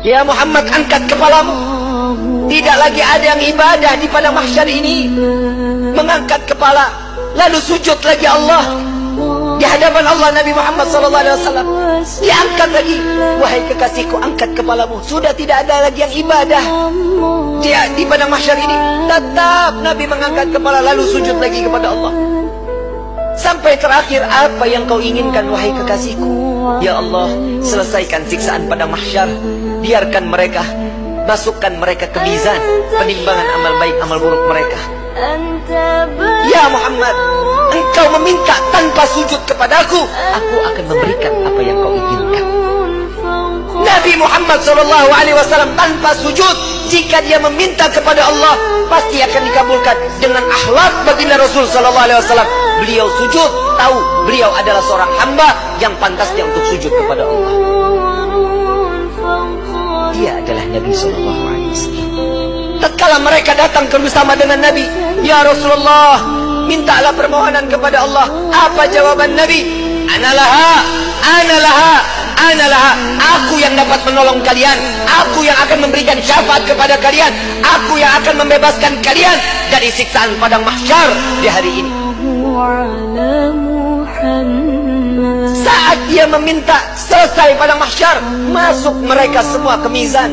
Ya Muhammad, angkat kepalamu. Tidak lagi ada yang ibadah di padang mahsyar ini mengangkat kepala lalu sujud lagi Allah di hadapan Allah. Nabi Muhammad sallallahu alaihi wasallam diangkat lagi. Wahai kekasihku, angkat kepalamu. Sudah tidak ada lagi yang ibadah di padang mahsyar ini. Tetap Nabi mengangkat kepala lalu sujud lagi kepada Allah. Sampai terakhir, apa yang kau inginkan wahai kekasihku? Ya Allah, selesaikan siksaan padang mahsyar. Biarkan mereka, masukkan mereka ke mizan penimbangan amal baik amal buruk mereka. Ya Muhammad, engkau meminta tanpa sujud kepadaku, aku akan memberikan apa yang kau inginkan. Nabi Muhammad SAW tanpa sujud, jika dia meminta kepada Allah, pasti akan dikabulkan dengan akhlak baginda Rasul SAW. Beliau sujud, tahu beliau adalah seorang hamba yang pantasnya untuk sujud kepada Allah. Dia adalah Nabi SAW. Tatkala mereka datang bersama dengan Nabi, ya Rasulullah, mintalah permohonan kepada Allah. Apa jawaban Nabi? Ana laha. Aku yang dapat menolong kalian, aku yang akan memberikan syafaat kepada kalian, aku yang akan membebaskan kalian dari siksaan padang mahsyar di hari ini. Saat dia meminta selesai padang mahsyar, masuk mereka semua ke mizan.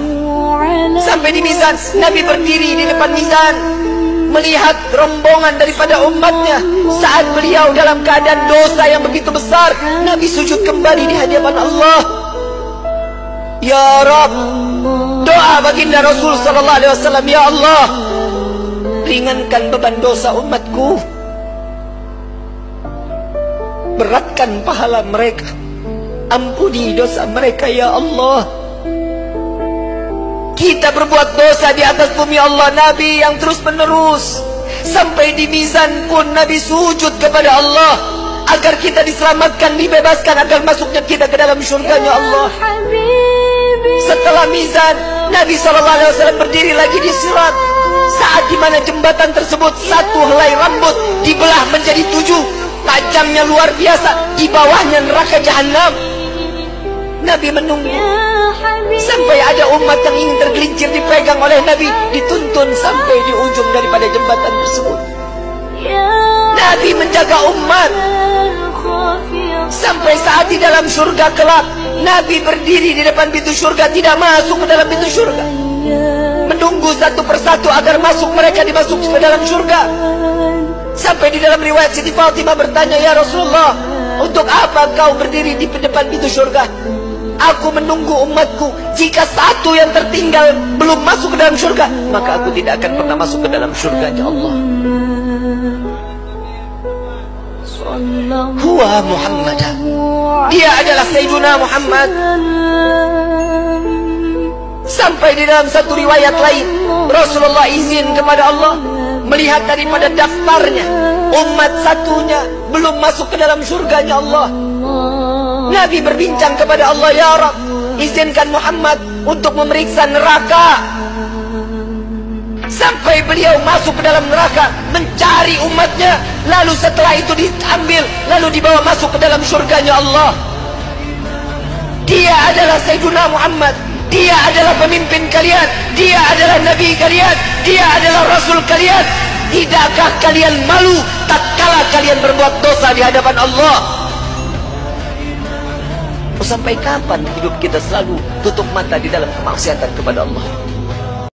Sampai di mizan, Nabi berdiri di depan mizan, melihat rombongan daripada umatnya. Saat beliau dalam keadaan dosa yang begitu besar, Nabi sujud kembali di hadapan Allah. Ya Rabb, doa baginda Rasul sallallahu alaihi wasallam, ya Allah, ringankan beban dosa umatku, beratkan pahala mereka, ampuni dosa mereka ya Allah. Kita berbuat dosa di atas bumi Allah, Nabi yang terus menerus. Sampai di mizan pun Nabi sujud kepada Allah agar kita diselamatkan, dibebaskan, agar masuknya kita ke dalam syurganya Allah. Setelah mizan, Nabi SAW berdiri lagi di sirat. Saat dimana jembatan tersebut satu helai rambut dibelah menjadi 7, tajamnya luar biasa, di bawahnya neraka jahanam. Nabi menunggu sampai ada umat yang ingin tergelincir dipegang oleh Nabi, dituntun sampai di ujung daripada jembatan tersebut. Nabi menjaga umat sampai saat di dalam surga kelak. Nabi berdiri di depan pintu surga, tidak masuk ke dalam pintu surga, menunggu satu persatu agar masuk mereka dimasuk ke dalam surga. Sampai di dalam riwayat Siti Fatimah bertanya, ya Rasulullah, untuk apa kau berdiri di depan pintu surga? Aku menunggu umatku. Jika satu yang tertinggal belum masuk ke dalam syurga, maka aku tidak akan pernah masuk ke dalam syurganya Allah. Huwa Muhammad. Dia adalah Sayyiduna Muhammad. Sampai di dalam satu riwayat lain, Rasulullah izin kepada Allah, melihat daripada daftarnya, umat satunya belum masuk ke dalam syurganya Allah. Nabi berbincang kepada Allah, ya Rabb, izinkan Muhammad untuk memeriksa neraka. Sampai beliau masuk ke dalam neraka, mencari umatnya, lalu setelah itu diambil, lalu dibawa masuk ke dalam syurganya Allah. Dia adalah Sayyiduna Muhammad. Dia adalah pemimpin kalian. Dia adalah Nabi kalian. Dia adalah Rasul kalian. Tidakkah kalian malu tatkala kalian berbuat dosa di hadapan Allah? Sampai kapan hidup kita selalu tutup mata di dalam kemaksiatan kepada Allah?